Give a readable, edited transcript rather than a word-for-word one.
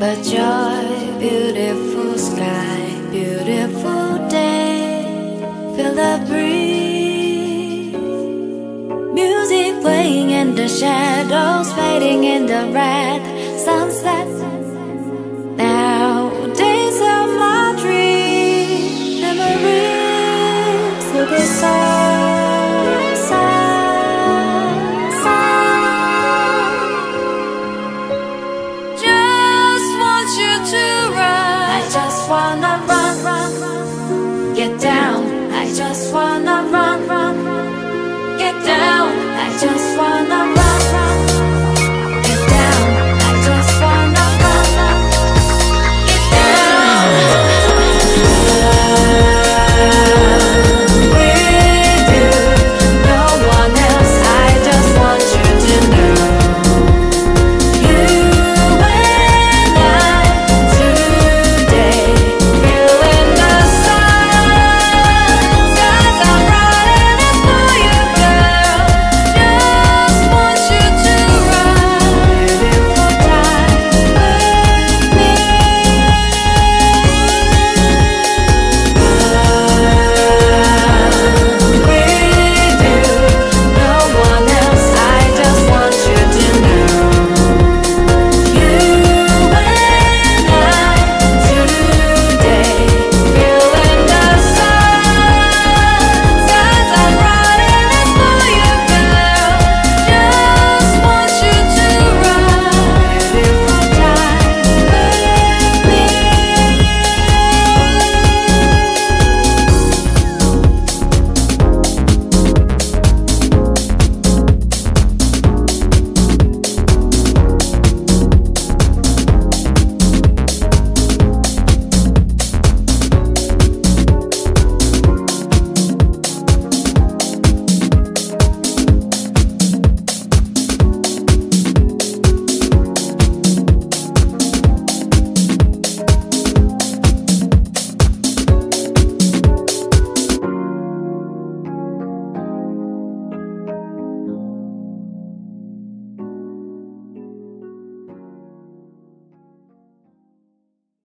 but joy. Beautiful sky, beautiful day. Feel the breeze, music playing and the shadows fading in the red sunset. Now days of my dream, memories will be so. Just wanna run.